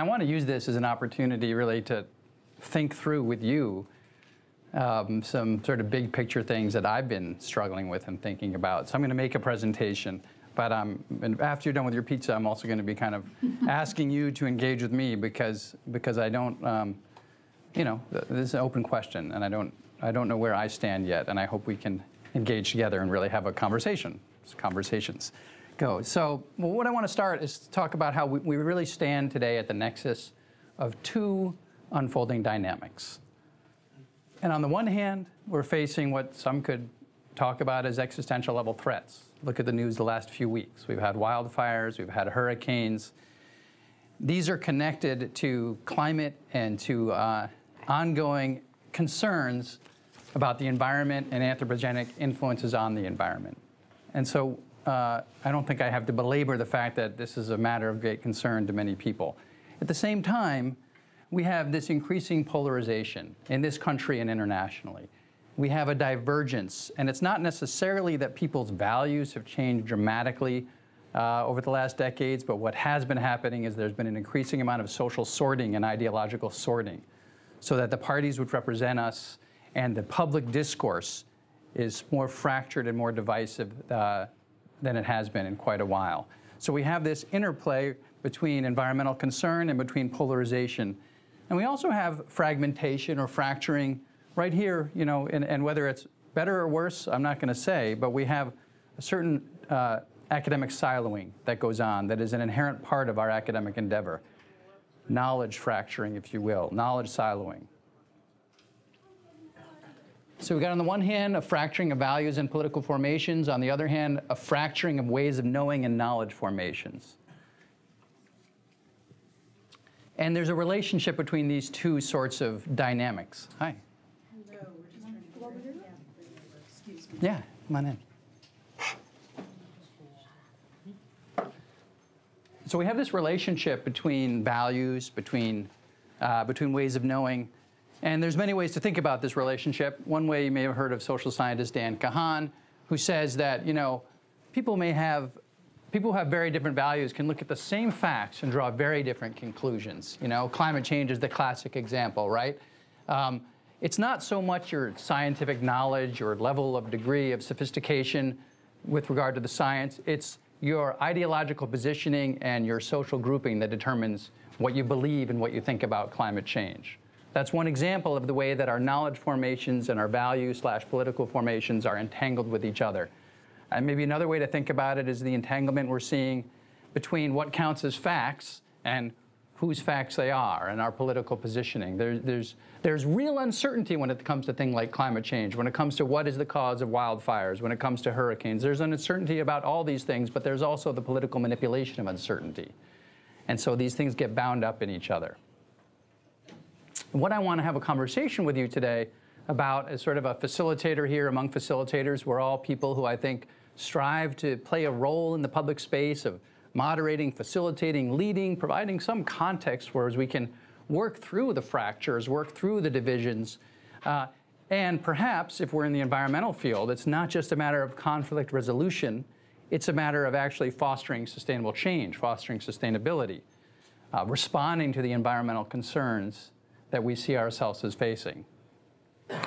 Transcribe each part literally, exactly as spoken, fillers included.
I want to use this as an opportunity really to think through with you um, some sort of big picture things that I've been struggling with and thinking about. So I'm going to make a presentation, but um, and after you're done with your pizza, I'm also going to be kind of asking you to engage with me because, because I don't, um, you know, th this is an open question, and I don't, I don't know where I stand yet, and I hope we can engage together and really have a conversation. It's conversations. Go. So well, what I want to start is to talk about how we, we really stand today at the nexus of two unfolding dynamics. And on the one hand, we're facing what some could talk about as existential level threats. Look at the news the last few weeks. We've had wildfires, we've had hurricanes. These are connected to climate and to uh, ongoing concerns about the environment and anthropogenic influences on the environment. And so uh, I don't think I have to belabor the fact that this is a matter of great concern to many people. At the same time, we have this increasing polarization in this country and internationally. We have a divergence, and it's not necessarily that people's values have changed dramatically uh, over the last decades, but what has been happening is there's been an increasing amount of social sorting and ideological sorting, so that the parties which represent us and the public discourse is more fractured and more divisive uh, than it has been in quite a while. So we have this interplay between environmental concern and between polarization. And we also have fragmentation or fracturing right here, you know, and, and whether it's better or worse, I'm not going to say, but we have a certain uh, academic siloing that goes on that is an inherent part of our academic endeavor. Knowledge fracturing, if you will, knowledge siloing. So we've got on the one hand a fracturing of values and political formations, on the other hand a fracturing of ways of knowing and knowledge formations. And there's a relationship between these two sorts of dynamics. Hi. Hello, we're just trying to over here. Excuse me. Yeah, come on in. So we have this relationship between values, between, uh, between ways of knowing. And there's many ways to think about this relationship. One way you may have heard of social scientist Dan Kahan, who says that, you know, people may have, people who have very different values can look at the same facts and draw very different conclusions. You know, climate change is the classic example, right? Um, it's not so much your scientific knowledge or level of degree of sophistication with regard to the science. It's your ideological positioning and your social grouping that determines what you believe and what you think about climate change. That's one example of the way that our knowledge formations and our value slash political formations are entangled with each other. And maybe another way to think about it is the entanglement we're seeing between what counts as facts and whose facts they are and our political positioning. There, there's, there's real uncertainty when it comes to things like climate change, when it comes to what is the cause of wildfires, when it comes to hurricanes. There's an uncertainty about all these things, but there's also the political manipulation of uncertainty. And so these things get bound up in each other. What I want to have a conversation with you today about is sort of a facilitator here among facilitators. We're all people who I think strive to play a role in the public space of moderating, facilitating, leading, providing some context where we can work through the fractures, work through the divisions. Uh, and perhaps if we're in the environmental field, it's not just a matter of conflict resolution, it's a matter of actually fostering sustainable change, fostering sustainability, uh, responding to the environmental concerns that we see ourselves as facing.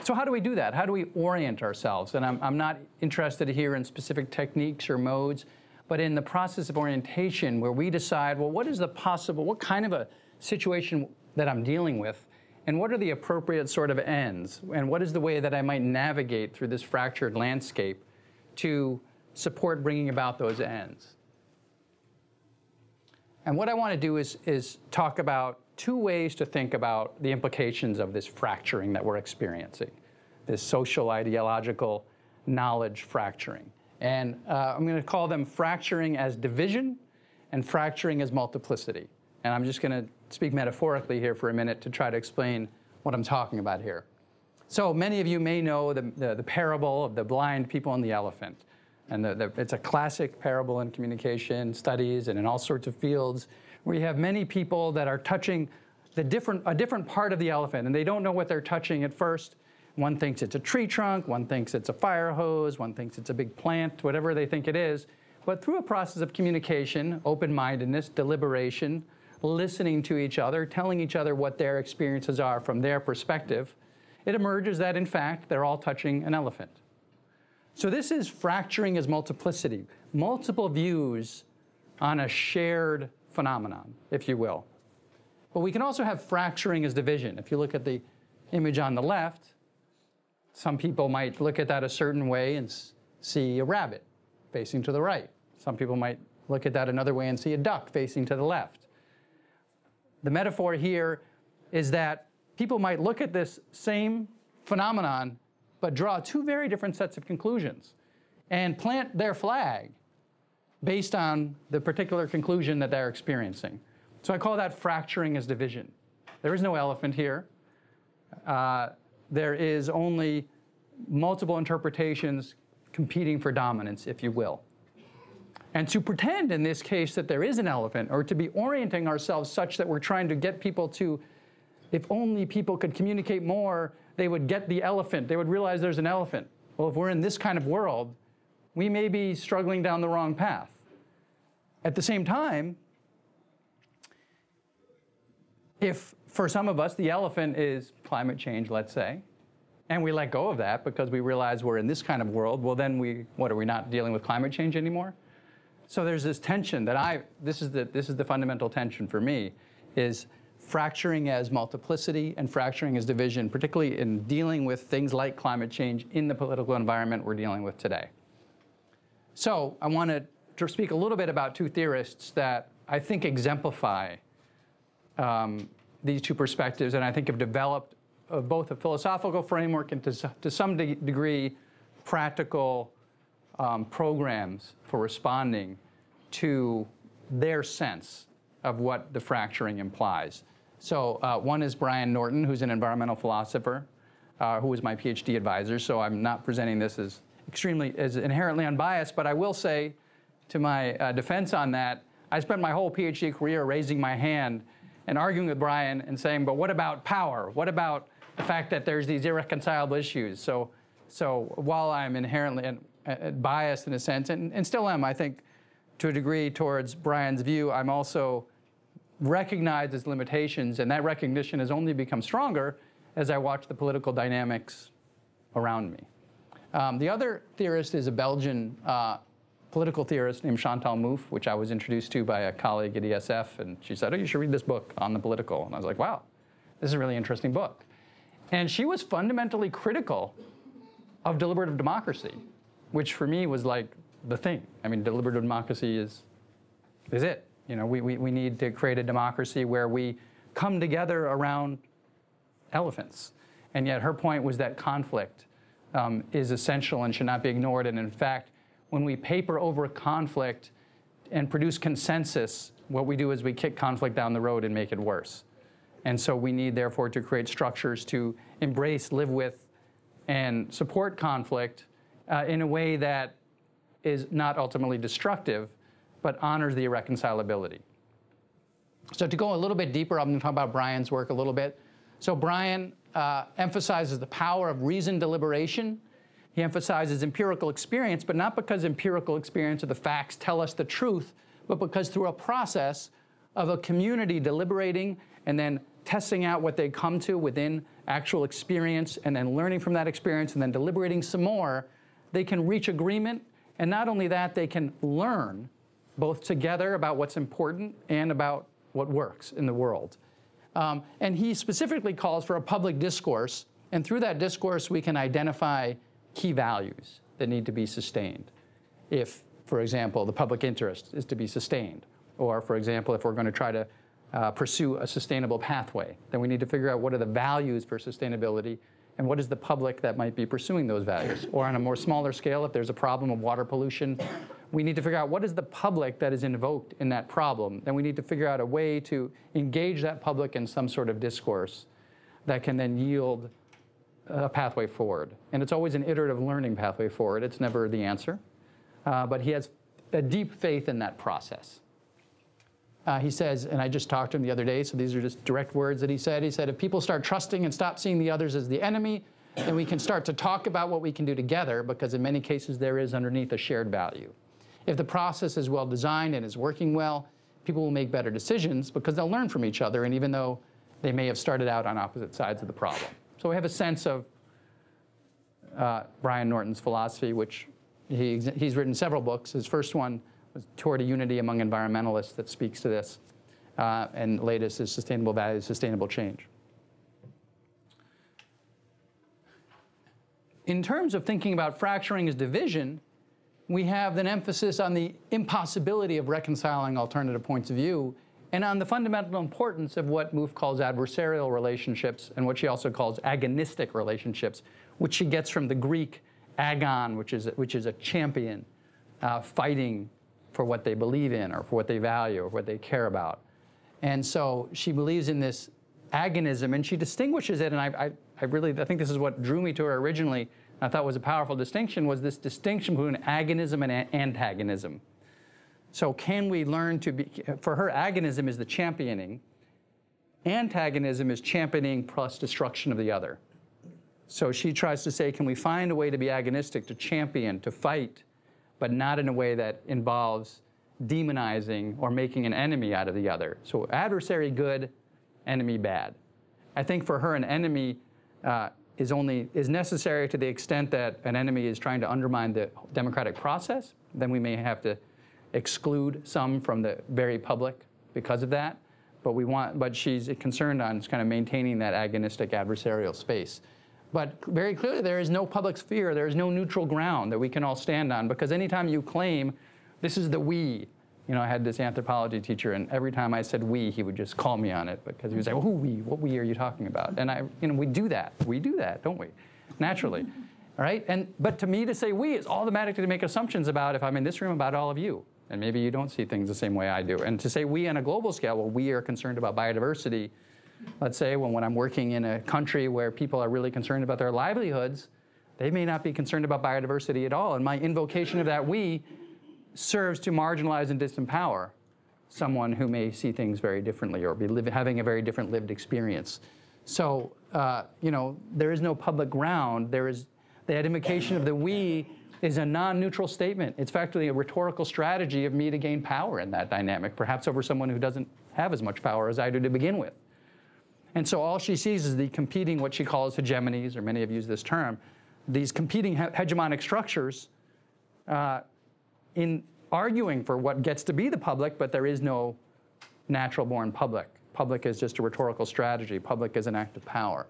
So how do we do that? How do we orient ourselves? And I'm, I'm not interested here in specific techniques or modes, but in the process of orientation where we decide, well, what is the possible, what kind of a situation that I'm dealing with, and what are the appropriate sort of ends, and what is the way that I might navigate through this fractured landscape to support bringing about those ends. And what I want to do is, is talk about two ways to think about the implications of this fracturing that we're experiencing, this social ideological knowledge fracturing. And uh, I'm going to call them fracturing as division and fracturing as multiplicity. And I'm just going to speak metaphorically here for a minute to try to explain what I'm talking about here. So many of you may know the, the, the parable of the blind people and the elephant. And the, the, it's a classic parable in communication studies and in all sorts of fields. We have many people that are touching the different, a different part of the elephant, and they don't know what they're touching at first. One thinks it's a tree trunk, one thinks it's a fire hose, one thinks it's a big plant, whatever they think it is. But through a process of communication, open-mindedness, deliberation, listening to each other, telling each other what their experiences are from their perspective, it emerges that, in fact, they're all touching an elephant. So this is fracturing as multiplicity, multiple views on a shared phenomenon, if you will. But we can also have fracturing as division. If you look at the image on the left, some people might look at that a certain way and see a rabbit facing to the right. Some people might look at that another way and see a duck facing to the left. The metaphor here is that people might look at this same phenomenon but draw two very different sets of conclusions and plant their flag based on the particular conclusion that they're experiencing. So I call that fracturing as division. There is no elephant here. Uh, there is only multiple interpretations competing for dominance, if you will. And to pretend in this case that there is an elephant, or to be orienting ourselves such that we're trying to get people to, if only people could communicate more, they would get the elephant, they would realize there's an elephant. Well, if we're in this kind of world, we may be struggling down the wrong path. At the same time, if for some of us the elephant is climate change, let's say, and we let go of that because we realize we're in this kind of world, well then we, what, are we not dealing with climate change anymore? So there's this tension that I, this is the, this is the fundamental tension for me, is fracturing as multiplicity and fracturing as division, particularly in dealing with things like climate change in the political environment we're dealing with today. So I want to speak a little bit about two theorists that I think exemplify um, these two perspectives, and I think have developed uh, both a philosophical framework and to, to some de degree practical um, programs for responding to their sense of what the fracturing implies. So uh, one is Brian Norton, who's an environmental philosopher, uh, who was my PhD advisor, so I'm not presenting this as extremely, as inherently unbiased, but I will say to my uh, defense on that, I spent my whole PhD career raising my hand and arguing with Brian and saying, but what about power? What about the fact that there's these irreconcilable issues? So, so while I'm inherently in, uh, biased in a sense, and, and still am, I think, to a degree towards Brian's view, I'm also recognized as limitations, and that recognition has only become stronger as I watch the political dynamics around me. Um, the other theorist is a Belgian uh, political theorist named Chantal Mouffe, which I was introduced to by a colleague at E S F, and she said, oh, you should read this book on the political. And I was like, wow, this is a really interesting book. And she was fundamentally critical of deliberative democracy, which for me was like the thing. I mean, deliberative democracy is, is it. You know, we, we, we need to create a democracy where we come together around elephants. And yet her point was that conflict Um, is essential and should not be ignored. And in fact, when we paper over conflict and produce consensus, what we do is we kick conflict down the road and make it worse. And so we need, therefore, to create structures to embrace, live with, and support conflict uh, in a way that is not ultimately destructive, but honors the irreconcilability. So to go a little bit deeper, I'm going to talk about Brian's work a little bit. So Brian Uh, emphasizes the power of reasoned deliberation. He emphasizes empirical experience, but not because empirical experience or the facts tell us the truth, but because through a process of a community deliberating and then testing out what they come to within actual experience and then learning from that experience and then deliberating some more, they can reach agreement. And not only that, they can learn both together about what's important and about what works in the world. Um, and he specifically calls for a public discourse, and through that discourse we can identify key values that need to be sustained. If, for example, the public interest is to be sustained, or, for example, if we're going to try to uh, pursue a sustainable pathway, then we need to figure out what are the values for sustainability and what is the public that might be pursuing those values. Or on a more smaller scale, if there's a problem of water pollution, we need to figure out what is the public that is invoked in that problem. Then we need to figure out a way to engage that public in some sort of discourse that can then yield a pathway forward. And it's always an iterative learning pathway forward. It's never the answer. Uh, but he has a deep faith in that process. Uh, he says, and I just talked to him the other day, so these are just direct words that he said. He said, if people start trusting and stop seeing the others as the enemy, then we can start to talk about what we can do together, because in many cases there is underneath a shared value. If the process is well designed and is working well, people will make better decisions because they'll learn from each other, and even though they may have started out on opposite sides of the problem. So we have a sense of uh, Brian Norton's philosophy, which he, he's written several books. His first one was Toward a Unity Among Environmentalists that speaks to this, uh, and latest is Sustainable Values, Sustainable Change. In terms of thinking about fracturing as division, we have an emphasis on the impossibility of reconciling alternative points of view and on the fundamental importance of what Mouffe calls adversarial relationships and what she also calls agonistic relationships, which she gets from the Greek agon, which is, which is a champion uh, fighting for what they believe in or for what they value or what they care about. And so she believes in this agonism, and she distinguishes it, and I, I, I really, I think this is what drew me to her originally, I thought was a powerful distinction, was this distinction between agonism and antagonism. So can we learn to be, for her, agonism is the championing. Antagonism is championing plus destruction of the other. So she tries to say, can we find a way to be agonistic, to champion, to fight, but not in a way that involves demonizing or making an enemy out of the other. So adversary good, enemy bad. I think for her, an enemy uh, is only is necessary to the extent that an enemy is trying to undermine the democratic process. Then we may have to exclude some from the very public because of that. But we want, but she's concerned on kind of maintaining that agonistic adversarial space. But very clearly, there is no public sphere. There is no neutral ground that we can all stand on, because anytime you claim, this is the we. You know, I had this anthropology teacher, and every time I said we, he would just call me on it, because he would say, well, who we? What we are you talking about? And I, you know, we do that. We do that, don't we? Naturally, all right? And, but to me, to say we is automatically to make assumptions about, if I'm in this room, about all of you. And maybe you don't see things the same way I do. And to say we on a global scale, well, we are concerned about biodiversity. Let's say when, when I'm working in a country where people are really concerned about their livelihoods, they may not be concerned about biodiversity at all. And my invocation of that we serves to marginalize and disempower someone who may see things very differently or be live, having a very different lived experience. So, uh, you know, there is no public ground. There is, the invocation of the we is a non-neutral statement. It's factually a rhetorical strategy of me to gain power in that dynamic, perhaps over someone who doesn't have as much power as I do to begin with. And so all she sees is the competing, what she calls hegemonies, or many have used this term, these competing he hegemonic structures uh, in arguing for what gets to be the public, but there is no natural-born public. Public is just a rhetorical strategy. Public is an act of power.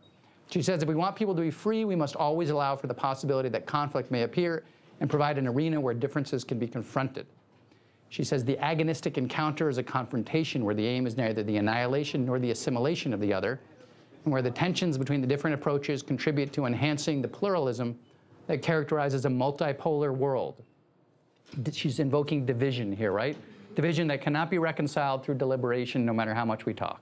She says if we want people to be free, we must always allow for the possibility that conflict may appear and provide an arena where differences can be confronted. She says the agonistic encounter is a confrontation where the aim is neither the annihilation nor the assimilation of the other, and where the tensions between the different approaches contribute to enhancing the pluralism that characterizes a multipolar world. She's invoking division here, right? Division that cannot be reconciled through deliberation, no matter how much we talk.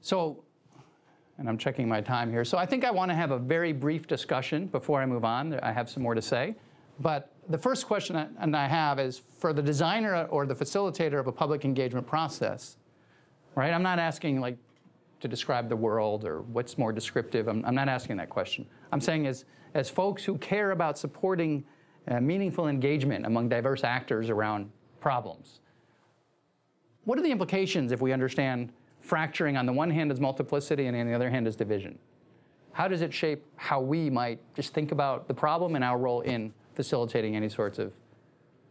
So, and I'm checking my time here. So I think I want to have a very brief discussion before I move on. I have some more to say. But the first question I, and I have is, for the designer or the facilitator of a public engagement process, right? I'm not asking, like, to describe the world or what's more descriptive. I'm, I'm not asking that question. I'm saying as, as folks who care about supporting uh, meaningful engagement among diverse actors around problems, what are the implications if we understand fracturing on the one hand as multiplicity and on the other hand as division? How does it shape how we might just think about the problem and our role in facilitating any sorts of,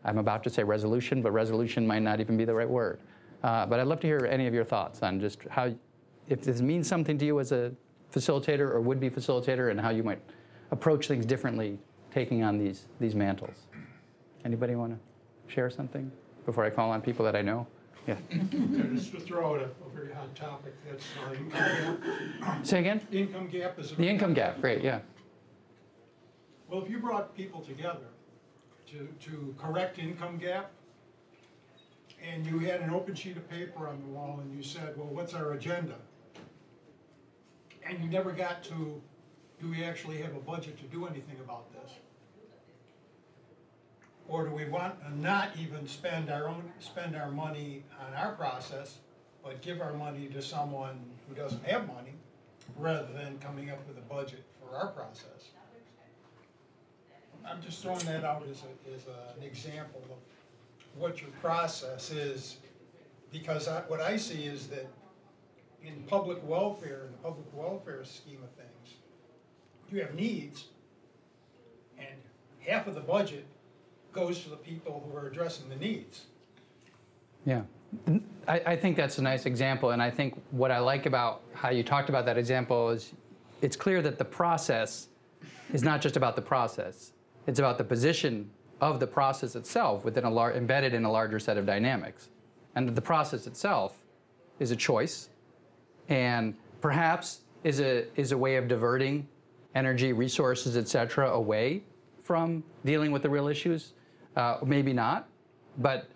I'm about to say resolution, but resolution might not even be the right word. Uh, but I'd love to hear any of your thoughts on just how, if this means something to you as a facilitator or would-be facilitator, and how you might approach things differently taking on these, these mantles. Anybody want to share something before I call on people that I know? Yeah. Just to throw out a, a very hot topic, that's our income gap. Say again? The income gap is a The income gap, great, yeah. Well, if you brought people together to, to correct income gap, and you had an open sheet of paper on the wall and you said, well, what's our agenda? And you never got to, do we actually have a budget to do anything about this? Or do we want to not even spend our own, spend our money on our process, but give our money to someone who doesn't have money, rather than coming up with a budget for our process? I'm just throwing that out as, a, as a, an example of what your process is, because I, what I see is that in public welfare, in the public welfare scheme of things, you have needs, and half of the budget goes to the people who are addressing the needs. Yeah, I, I think that's a nice example, and I think what I like about how you talked about that example is it's clear that the process is not just about the process. It's about the position of the process itself within a lar- embedded in a larger set of dynamics. And the process itself is a choice, and perhaps is a, is a way of diverting energy, resources, et cetera, away from dealing with the real issues. Uh, maybe not, but,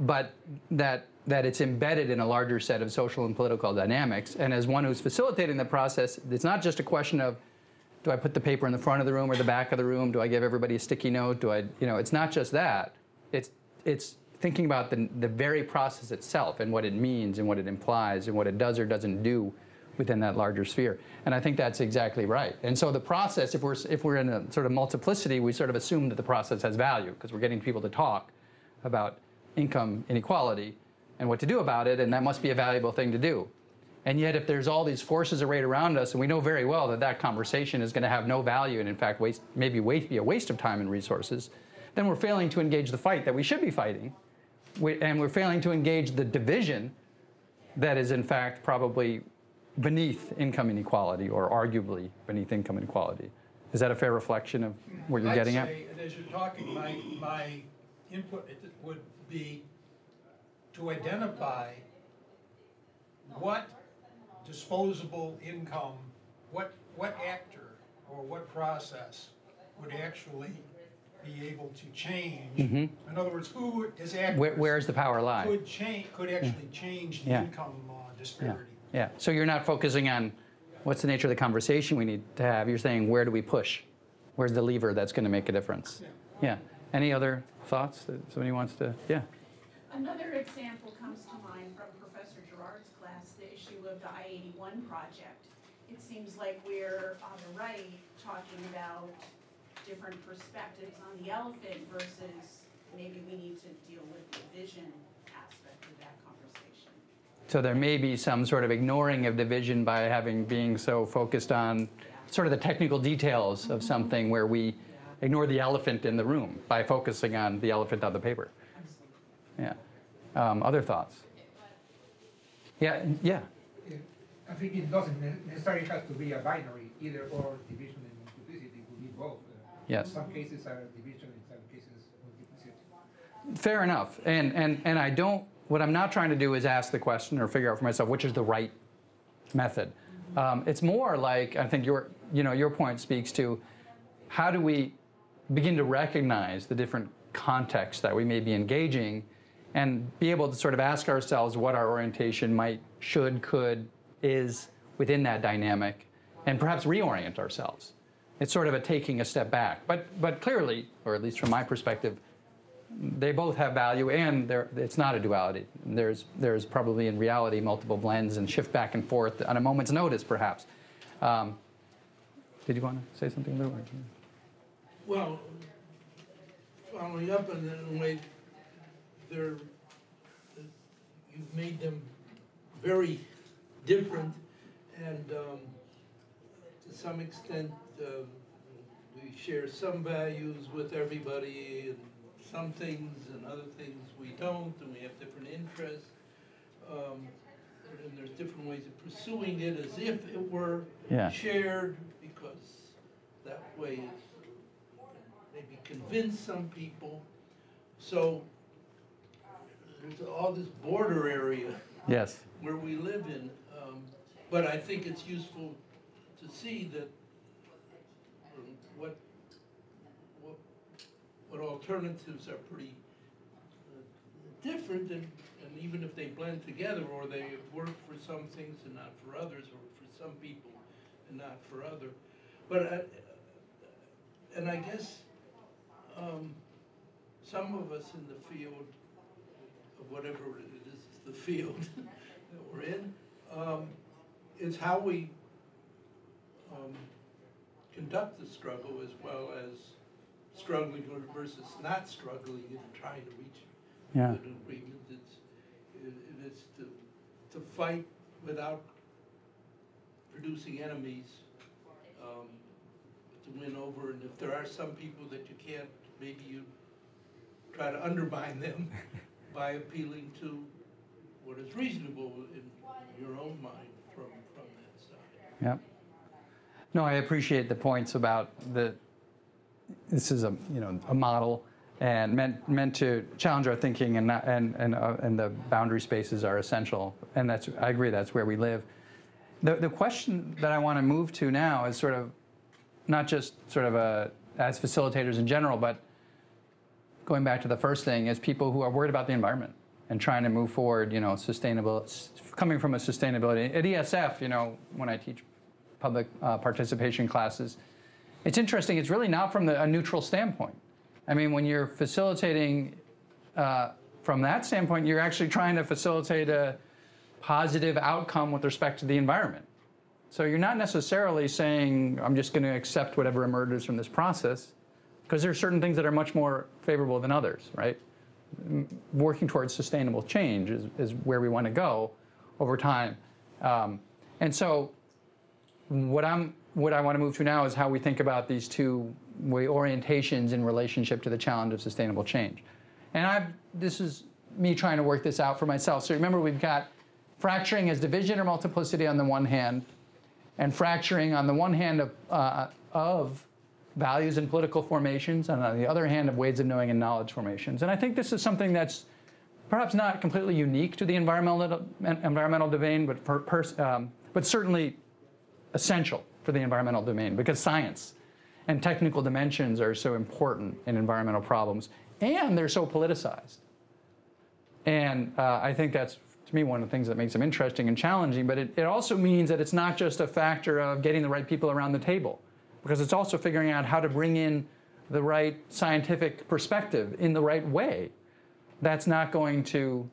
but that, that it's embedded in a larger set of social and political dynamics. And as one who's facilitating the process, it's not just a question of, do I put the paper in the front of the room or the back of the room? Do I give everybody a sticky note? Do I, you know, it's not just that. It's, it's thinking about the, the very process itself and what it means and what it implies and what it does or doesn't do within that larger sphere. And I think that's exactly right. And so the process, if we're, if we're in a sort of multiplicity, we sort of assume that the process has value because we're getting people to talk about income inequality and what to do about it, and that must be a valuable thing to do. And yet if there's all these forces arrayed around us, and we know very well that that conversation is going to have no value and in fact waste, maybe waste, be a waste of time and resources, then we're failing to engage the fight that we should be fighting, we, and we're failing to engage the division that is in fact probably beneath income inequality, or arguably beneath income inequality. Is that a fair reflection of what you're I'd getting say, at? And as you're talking, my, my input would be to identify what disposable income, what, what actor or what process would actually be able to change? Mm-hmm. In other words, who is actors? Where, where's the power lie? Could change, could actually yeah. change the yeah. income uh, disparity. Yeah. yeah. So you're not focusing on what's the nature of the conversation we need to have. You're saying where do we push? Where's the lever that's going to make a difference? Yeah. yeah. Any other thoughts that somebody wants to? Yeah. Another example comes to mind from Professor Girard's class, the issue of the I eighty-one project. It seems like we're on the right talking about different perspectives on the elephant versus maybe we need to deal with the vision aspect of that conversation. So there may be some sort of ignoring of division by having being so focused on yeah. sort of the technical details mm-hmm. of something where we yeah. ignore the elephant in the room by focusing on the elephant on the paper. Yeah. Um, other thoughts? Yeah, yeah. I think it doesn't necessarily have to be a binary, either or division and multiplicity. It could be both. Yes. Some cases are division, in some cases multiplicity. Fair enough. And and and I don't. What I'm not trying to do is ask the question or figure out for myself which is the right method. Um, it's more like I think your you know your point speaks to how do we begin to recognize the different contexts that we may be engaging, and be able to sort of ask ourselves what our orientation might, should, could, is within that dynamic, and perhaps reorient ourselves. It's sort of a taking a step back. But, but clearly, or at least from my perspective, they both have value, and it's not a duality. There's, there's probably in reality multiple blends and shift back and forth on a moment's notice, perhaps. Um, did you want to say something, Lou? Well, following up in a way, They're, you've made them very different, and um, to some extent um, we share some values with everybody, and some things and other things we don't, and we have different interests, um, and there's different ways of pursuing it as if it were yeah. shared, because that way it can maybe convince some people. So there's all this border area yes. where we live in. Um, but I think it's useful to see that what, what, what alternatives are pretty uh, different, and, and even if they blend together or they work for some things and not for others, or for some people and not for other. But I, and I guess um, some of us in the field, whatever it is, the field that we're in, um, is how we um, conduct the struggle as well as struggling versus not struggling and trying to reach yeah. an agreement. It's, it, it's to, to fight without producing enemies um, to win over. And if there are some people that you can't, maybe you try to undermine them by appealing to what is reasonable in your own mind from, from that side. Yeah. No, I appreciate the points about the, this is a, you know, a model and meant, meant to challenge our thinking, and, not, and, and, uh, and the boundary spaces are essential. And that's, I agree, that's where we live. The, the question that I want to move to now is sort of, not just sort of a, as facilitators in general, but going back to the first thing, is people who are worried about the environment and trying to move forward, you know, sustainable, coming from a sustainability. At E S F, you know, when I teach public uh, participation classes, it's interesting, it's really not from the, a neutral standpoint. I mean, when you're facilitating uh, from that standpoint, you're actually trying to facilitate a positive outcome with respect to the environment. So you're not necessarily saying, I'm just gonna accept whatever emerges from this process, because there are certain things that are much more favorable than others, right? Working towards sustainable change is, is where we wanna go over time. Um, and so, What, I'm, what I want to move to now is how we think about these two way orientations in relationship to the challenge of sustainable change. And I've, this is me trying to work this out for myself. So remember, we've got fracturing as division or multiplicity on the one hand, and fracturing on the one hand of, uh, of values and political formations, and on the other hand of ways of knowing and knowledge formations. And I think this is something that's perhaps not completely unique to the environmental, environmental domain, but, per, per, um, but certainly essential for the environmental domain, because science and technical dimensions are so important in environmental problems, and they're so politicized. And uh, I think that's, to me, one of the things that makes them interesting and challenging, but it, it also means that it's not just a factor of getting the right people around the table, because it's also figuring out how to bring in the right scientific perspective in the right way that's not going to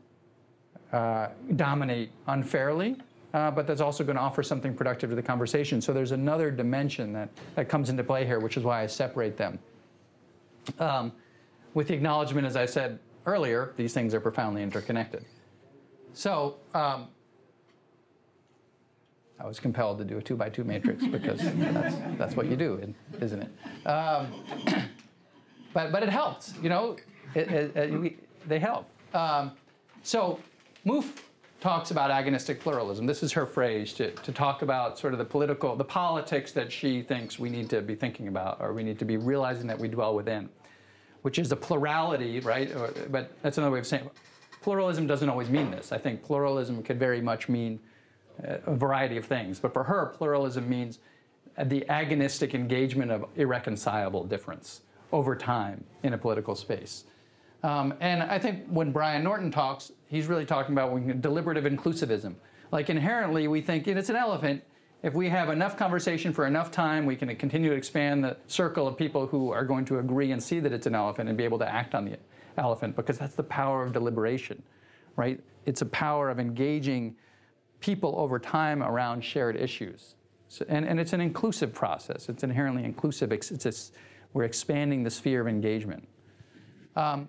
uh, dominate unfairly, Uh, but that's also going to offer something productive to the conversation. So there's another dimension that, that comes into play here, which is why I separate them. Um, with the acknowledgement, as I said earlier, these things are profoundly interconnected. So um, I was compelled to do a two-by-two matrix, because that's, that's what you do, isn't it? Um, but, but it helps, you know? It, it, it, we, they help. Um, so Mouffe talks about agonistic pluralism. This is her phrase to, to talk about sort of the political, the politics that she thinks we need to be thinking about, or we need to be realizing that we dwell within, which is a plurality, right? Or, but that's another way of saying it. Pluralism doesn't always mean this. I think pluralism could very much mean a variety of things. But for her, pluralism means the agonistic engagement of irreconcilable difference over time in a political space. Um, and I think when Brian Norton talks, he's really talking about deliberative inclusivism. Like, inherently, we think it's an elephant. If we have enough conversation for enough time, we can continue to expand the circle of people who are going to agree and see that it's an elephant and be able to act on the elephant, because that's the power of deliberation, right? It's a power of engaging people over time around shared issues. So, and, and it's an inclusive process. It's inherently inclusive. It's, it's a, we're expanding the sphere of engagement. Um,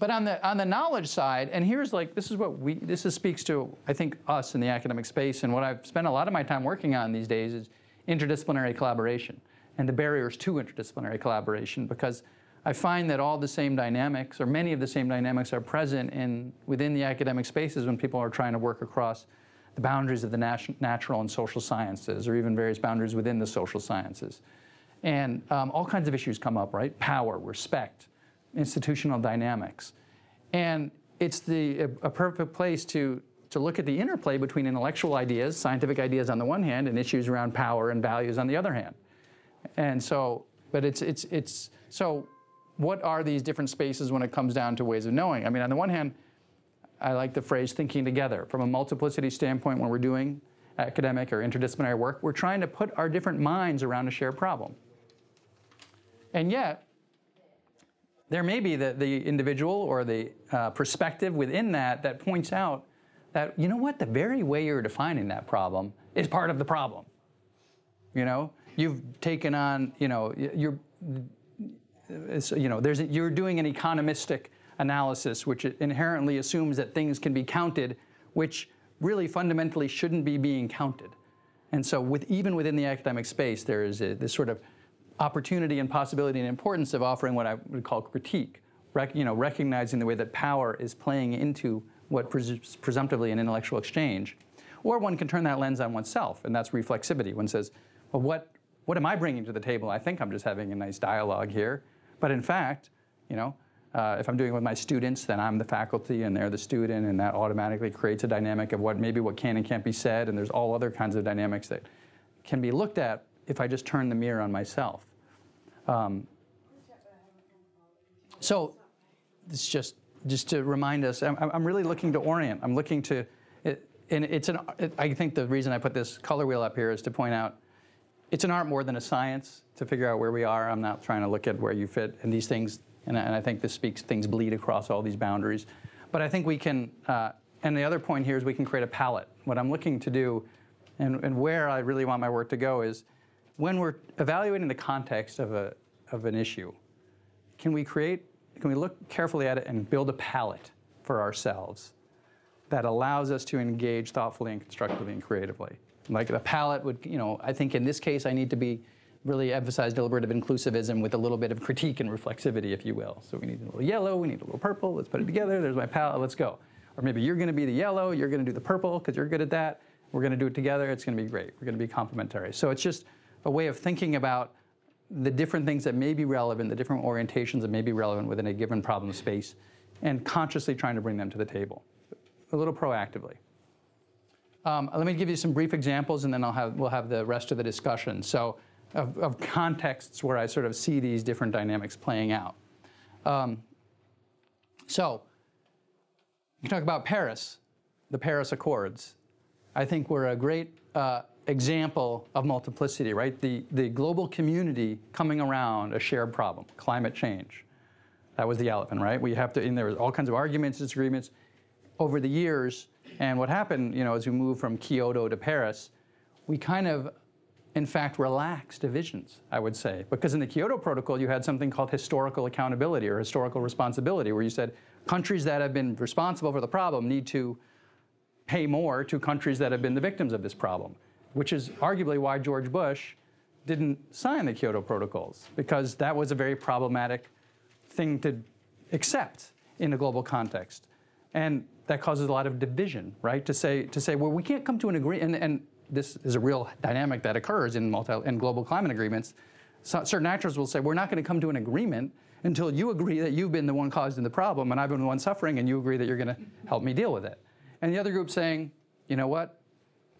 But on the on the knowledge side, and here's like this is what we this is speaks to, I think, us in the academic space, and what I've spent a lot of my time working on these days is interdisciplinary collaboration and the barriers to interdisciplinary collaboration, because I find that all the same dynamics, or many of the same dynamics, are present in within the academic spaces when people are trying to work across the boundaries of the nat natural and social sciences, or even various boundaries within the social sciences, and um, all kinds of issues come up, right? Power, respect, institutional dynamics. And it's the, a, a perfect place to, to look at the interplay between intellectual ideas, scientific ideas on the one hand, and issues around power and values on the other hand. And so, but it's, it's, it's, so what are these different spaces when it comes down to ways of knowing? I mean, on the one hand, I like the phrase thinking together. From a multiplicity standpoint, when we're doing academic or interdisciplinary work, we're trying to put our different minds around a shared problem. And yet, there may be the, the individual or the uh, perspective within that that points out that, you know what, the very way you're defining that problem is part of the problem. You know, you've taken on, you know, you're, you know, there's a, you're doing an economistic analysis, which inherently assumes that things can be counted, which really fundamentally shouldn't be being counted. And so with, even within the academic space, there is a, this sort of opportunity and possibility and importance of offering what I would call critique, rec, you know, recognizing the way that power is playing into what pres presumptively an intellectual exchange. Or one can turn that lens on oneself, and that's reflexivity. One says, well, what, what am I bringing to the table? I think I'm just having a nice dialogue here. But in fact, you know, Uh, if I'm doing it with my students, then I'm the faculty and they're the student, and that automatically creates a dynamic of what maybe what can and can't be said, and there's all other kinds of dynamics that can be looked at if I just turn the mirror on myself. Um, so it's just just to remind us, I'm, I'm really looking to orient. I'm looking to, it, and it's an. It, I think the reason I put this color wheel up here is to point out it's an art more than a science to figure out where we are. I'm not trying to look at where you fit, and these things. And I think this speaks, things bleed across all these boundaries. But I think we can, uh, and the other point here is we can create a palette. What I'm looking to do, and, and where I really want my work to go, is when we're evaluating the context of, a, of an issue, can we create, can we look carefully at it and build a palette for ourselves that allows us to engage thoughtfully and constructively and creatively? Like the palette would, you know, I think in this case I need to be really emphasize deliberative inclusivism with a little bit of critique and reflexivity, if you will. So we need a little yellow, we need a little purple, let's put it together, there's my palette, let's go. Or maybe you're gonna be the yellow, you're gonna do the purple, because you're good at that, we're gonna do it together, it's gonna be great, we're gonna be complementary. So it's just a way of thinking about the different things that may be relevant, the different orientations that may be relevant within a given problem space, and consciously trying to bring them to the table, a little proactively. Um, let me give you some brief examples, and then I'll have, we'll have the rest of the discussion. So. Of, of contexts where I sort of see these different dynamics playing out. Um, so, you talk about Paris, the Paris Accords. I think we're a great uh, example of multiplicity, right? The, the global community coming around a shared problem, climate change. That was the elephant, right? We have to, and there was all kinds of arguments, disagreements over the years. And what happened, you know, as we moved from Kyoto to Paris, we kind of, in fact, relax divisions, I would say. Because in the Kyoto Protocol, you had something called historical accountability or historical responsibility, where you said countries that have been responsible for the problem need to pay more to countries that have been the victims of this problem, which is arguably why George Bush didn't sign the Kyoto Protocols, because that was a very problematic thing to accept in a global context. And that causes a lot of division, right? To say, to say well, we can't come to an agreement, and, and this is a real dynamic that occurs in, multi, in global climate agreements. So certain actors will say, we're not going to come to an agreement until you agree that you've been the one causing the problem and I've been the one suffering, and you agree that you're going to help me deal with it. And the other group saying, you know what,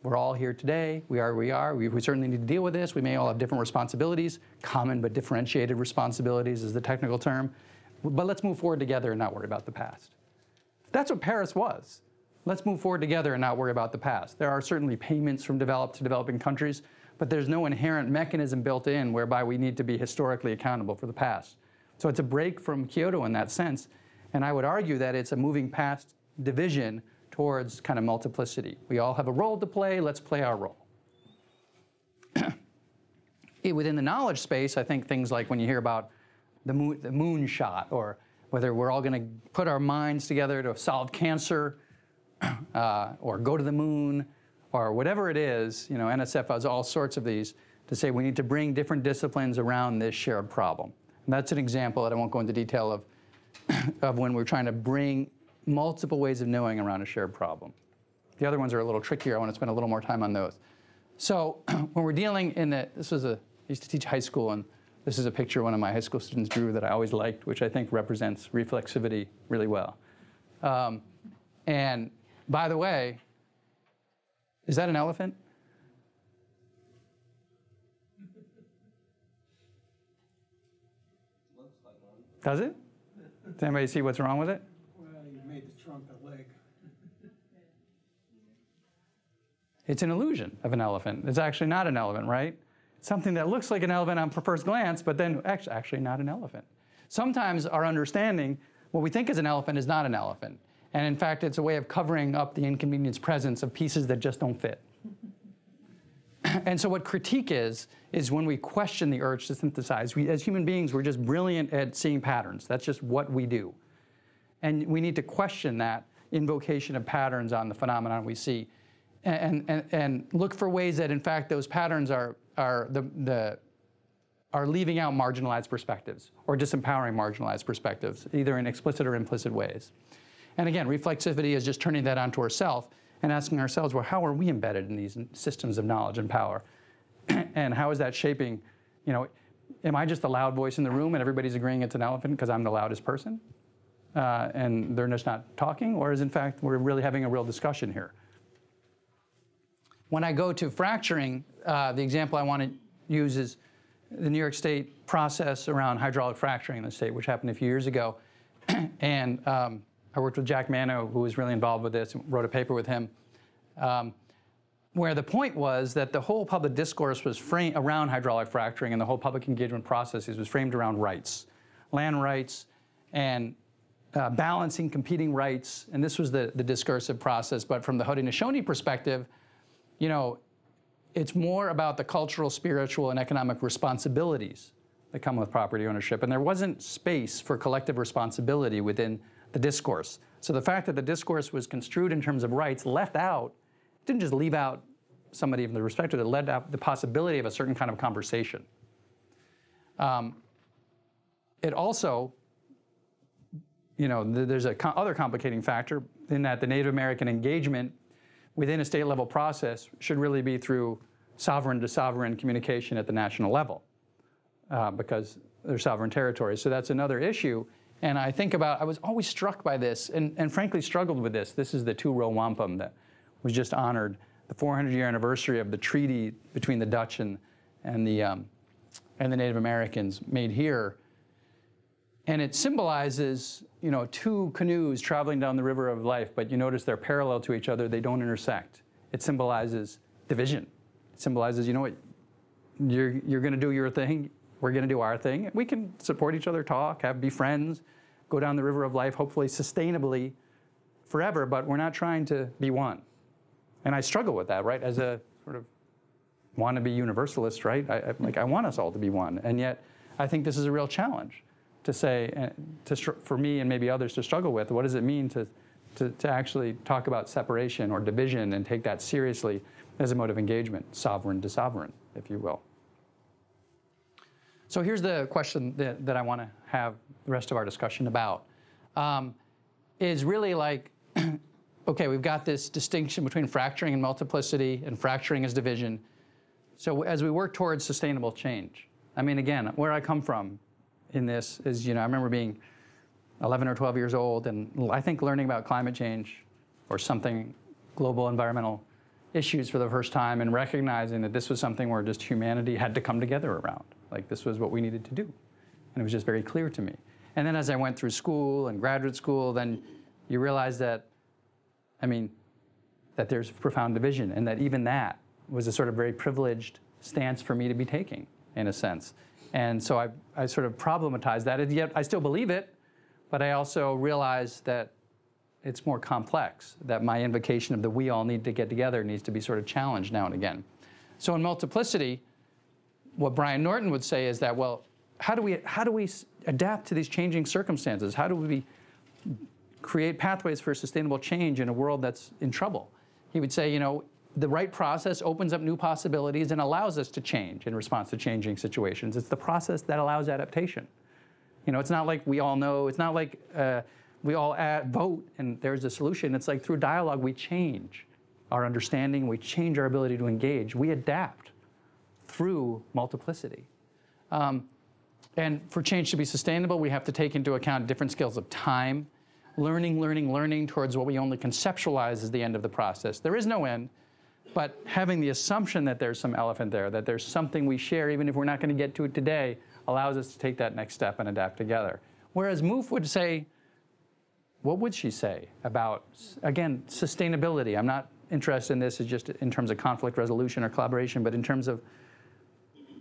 we're all here today, we are we are, we, we certainly need to deal with this, we may all have different responsibilities, common but differentiated responsibilities is the technical term, but let's move forward together and not worry about the past. That's what Paris was. Let's move forward together and not worry about the past. There are certainly payments from developed to developing countries, but there's no inherent mechanism built in whereby we need to be historically accountable for the past. So it's a break from Kyoto in that sense, and I would argue that it's a moving past division towards kind of multiplicity. We all have a role to play, let's play our role. Within the knowledge space, I think things like when you hear about the moon, the moon shot, or whether we're all gonna put our minds together to solve cancer, Uh, or go to the moon, or whatever it is, you know, N S F has all sorts of these to say we need to bring different disciplines around this shared problem. And that's an example that I won't go into detail of, of when we're trying to bring multiple ways of knowing around a shared problem. The other ones are a little trickier. I want to spend a little more time on those. So when we're dealing in the, this was a, I used to teach high school, and this is a picture one of my high school students drew that I always liked, which I think represents reflexivity really well. Um, and by the way, is that an elephant? Looks like one. Does it? Does anybody see what's wrong with it? Well, you made the trunk a leg. It's an illusion of an elephant. It's actually not an elephant, right? It's something that looks like an elephant on first glance, but then actually, actually not an elephant. Sometimes our understanding, what we think is an elephant is not an elephant. And in fact, it's a way of covering up the inconvenience presence of pieces that just don't fit. And so what critique is, is when we question the urge to synthesize. We, as human beings, we're just brilliant at seeing patterns. That's just what we do. And we need to question that invocation of patterns on the phenomenon we see. And, and, and look for ways that, in fact, those patterns are, are, the, the, are leaving out marginalized perspectives or disempowering marginalized perspectives, either in explicit or implicit ways. And again, reflexivity is just turning that onto ourselves and asking ourselves, well, how are we embedded in these systems of knowledge and power? And how is that shaping, you know, am I just the loud voice in the room and everybody's agreeing it's an elephant because I'm the loudest person? Uh, and they're just not talking? Or is, in fact, we're really having a real discussion here? When I go to fracturing, uh, the example I want to use is the New York State process around hydraulic fracturing in the state, which happened a few years ago. And um, I worked with Jack Manno, who was really involved with this, and wrote a paper with him, um, where the point was that the whole public discourse was framed around hydraulic fracturing, and the whole public engagement processes was framed around rights, land rights, and uh, balancing competing rights. And this was the, the discursive process. But from the Haudenosaunee perspective, you know, it's more about the cultural, spiritual, and economic responsibilities that come with property ownership. And there wasn't space for collective responsibility within the discourse. So the fact that the discourse was construed in terms of rights left out, didn't just leave out somebody from the perspective, it led out the possibility of a certain kind of conversation. Um, it also, you know, th there's a co other complicating factor in that the Native American engagement within a state level process should really be through sovereign to sovereign communication at the national level uh, because they're sovereign territories. So that's another issue. And I think about, I was always struck by this and, and frankly struggled with this. This is the two-row wampum that was just honored, the four hundred year anniversary of the treaty between the Dutch and, and, the, um, and the Native Americans made here. And it symbolizes, you know, two canoes traveling down the river of life, but you notice they're parallel to each other, they don't intersect. It symbolizes division. It symbolizes, you know what, you're, you're gonna do your thing, we're gonna do our thing. We can support each other, talk, have, be friends, go down the river of life, hopefully sustainably forever, but we're not trying to be one. And I struggle with that, right? As a sort of wannabe universalist, right? I, I, like, I want us all to be one. And yet, I think this is a real challenge to say, uh, to str for me and maybe others to struggle with, what does it mean to, to, to actually talk about separation or division and take that seriously as a mode of engagement, sovereign to sovereign, if you will. So here's the question that, that I want to have the rest of our discussion about, um, is really like, okay, we've got this distinction between fracturing and multiplicity, and fracturing is division. So as we work towards sustainable change, I mean, again, where I come from in this is, you know, I remember being eleven or twelve years old, and I think learning about climate change or something, global environmental issues for the first time, and recognizing that this was something where just humanity had to come together around. Like, this was what we needed to do. And it was just very clear to me. And then as I went through school and graduate school, then you realize that, I mean, that there's profound division, and that even that was a sort of very privileged stance for me to be taking, in a sense. And so I, I sort of problematized that, and yet I still believe it, but I also realize that it's more complex, that my invocation of the we all need to get together needs to be sort of challenged now and again. So in multiplicity, what Brian Norton would say is that, well, how do we, how do we adapt to these changing circumstances? How do we create pathways for sustainable change in a world that's in trouble? He would say, you know, the right process opens up new possibilities and allows us to change in response to changing situations. It's the process that allows adaptation. You know, it's not like we all know, it's not like uh, we all add, vote and there's a solution. It's like through dialogue, we change our understanding, we change our ability to engage, we adapt through multiplicity. Um, and for change to be sustainable, we have to take into account different scales of time, learning, learning, learning towards what we only conceptualize as the end of the process. There is no end. But having the assumption that there's some elephant there, that there's something we share, even if we're not going to get to it today, allows us to take that next step and adapt together. Whereas Mouffe would say, what would she say about, again, sustainability? I'm not interested in this as just in terms of conflict resolution or collaboration, but in terms of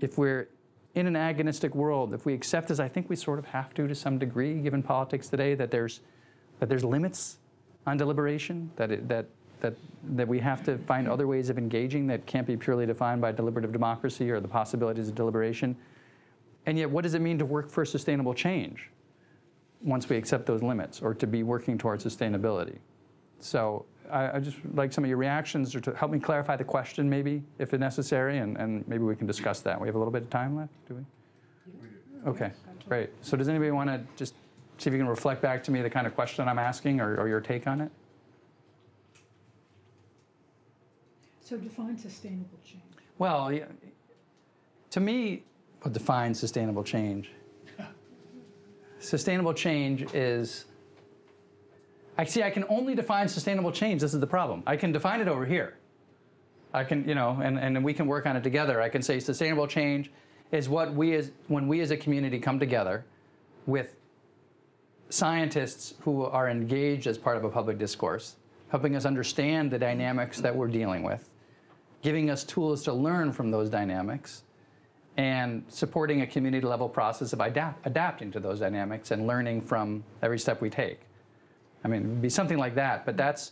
if we're in an agonistic world, if we accept, as I think we sort of have to to some degree, given politics today, that there's, that there's limits on deliberation, that, it, that that, that we have to find other ways of engaging that can't be purely defined by deliberative democracy or the possibilities of deliberation. And yet, what does it mean to work for sustainable change once we accept those limits, or to be working towards sustainability? So I, I just like some of your reactions, or to help me clarify the question maybe, if necessary, and, and maybe we can discuss that. We have a little bit of time left, do we? Okay, great. So does anybody want to just see if you can reflect back to me the kind of question I'm asking, or, or your take on it? So define sustainable change. Well, yeah, to me, well, define sustainable change. Sustainable change is, I see, I can only define sustainable change. This is the problem. I can define it over here. I can, you know, and, and we can work on it together. I can say sustainable change is what we as, when we as a community come together with scientists who are engaged as part of a public discourse, helping us understand the dynamics that we're dealing with, giving us tools to learn from those dynamics, and supporting a community-level process of adapt adapting to those dynamics and learning from every step we take. I mean, it would be something like that, but that's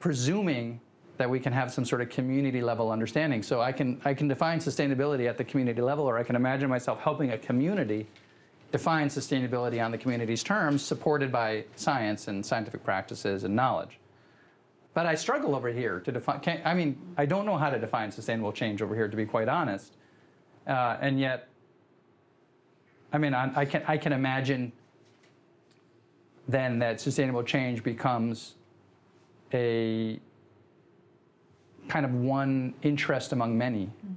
presuming that we can have some sort of community-level understanding. So I can, I can define sustainability at the community level, or I can imagine myself helping a community define sustainability on the community's terms, supported by science and scientific practices and knowledge. But I struggle over here to define, can, I mean, I don't know how to define sustainable change over here, to be quite honest. Uh, and yet, I mean, I, I, can, I can imagine then that sustainable change becomes a kind of one interest among many, mm-hmm.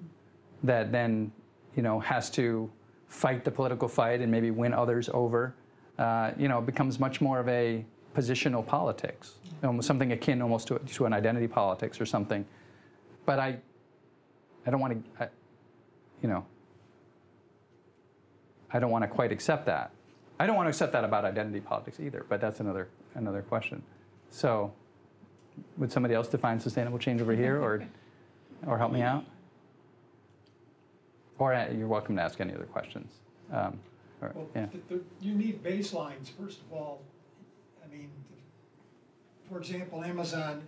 that then, you know, has to fight the political fight and maybe win others over. Uh, you know, it becomes much more of a positional politics, almost something akin almost to, to an identity politics or something. But I, I don't want to... I, you know, I don't want to quite accept that. I don't want to accept that about identity politics either, but that's another, another question. So would somebody else define sustainable change over here, or, or help me out? Or uh, you're welcome to ask any other questions. Um, or, well, yeah. the, the, you need baselines, first of all. I mean, the, for example, Amazon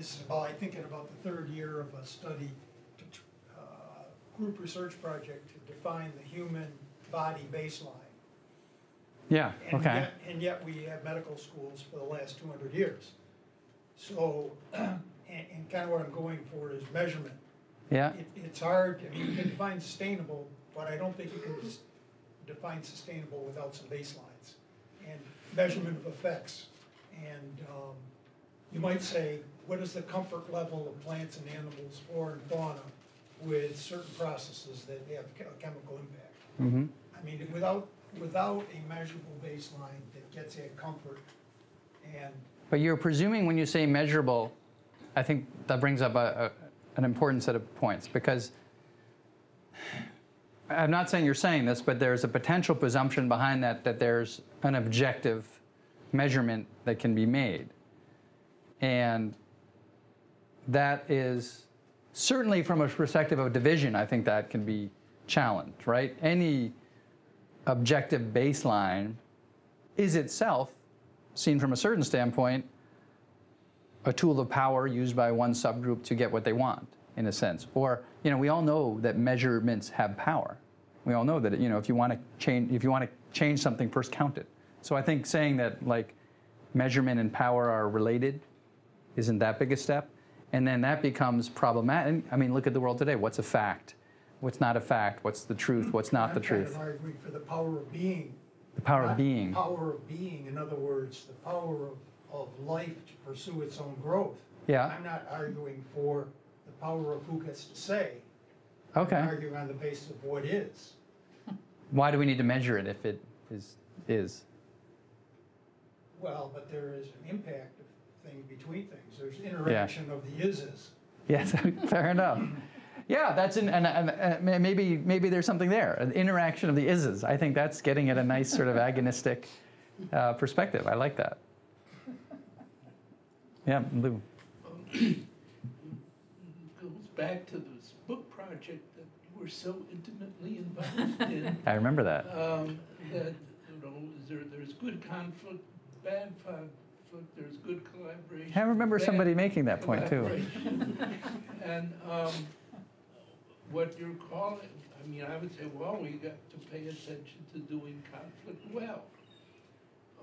is about, I think, in about the third year of a study group research project to define the human body baseline. Yeah, and okay. Yet, and yet we have medical schools for the last two hundred years. So, and, and kind of what I'm going for is measurement. Yeah. It, it's hard, I mean, you can define sustainable, but I don't think you can just define sustainable without some baselines and measurement of effects. And um, you might say, what is the comfort level of plants and animals, flora and fauna, with certain processes that have a chemical impact. Mm-hmm. I mean, without without a measurable baseline that gets at comfort, and but you're presuming when you say measurable, I think that brings up a, a, an important set of points, because I'm not saying you're saying this, but there's a potential presumption behind that that there's an objective measurement that can be made, and that is. Certainly from a perspective of division, I think that can be challenged, right? Any objective baseline is itself, seen from a certain standpoint, a tool of power used by one subgroup to get what they want, in a sense. Or, you know, we all know that measurements have power. We all know that, you know, if you want to change, if you want to change something, first count it. So I think saying that, like, measurement and power are related isn't that big a step. And then that becomes problematic. I mean, look at the world today. What's a fact? What's not a fact? What's the truth? What's not the truth? I'm kind of arguing for the power of being. The power of being. The power of being, in other words, the power of, of life to pursue its own growth. Yeah. I'm not arguing for the power of who gets to say. Okay. I'm arguing on the basis of what is. Why do we need to measure it if it is? is? Well, but there is an impact of thing between things. There's interaction yeah. of the is-is. Yes, fair enough. Yeah, that's an, an, an, an, maybe maybe there's something there. An interaction of the is-is. I think that's getting at a nice sort of agonistic uh, perspective. I like that. Yeah, Lou. Um, it goes back to this book project that you were so intimately involved in. I remember that. Um, that you know, there, there's good conflict, bad conflict. conflict. There's good collaboration. I remember somebody making that point too. And um, what you're calling, I mean, I would say, well, we got to pay attention to doing conflict well.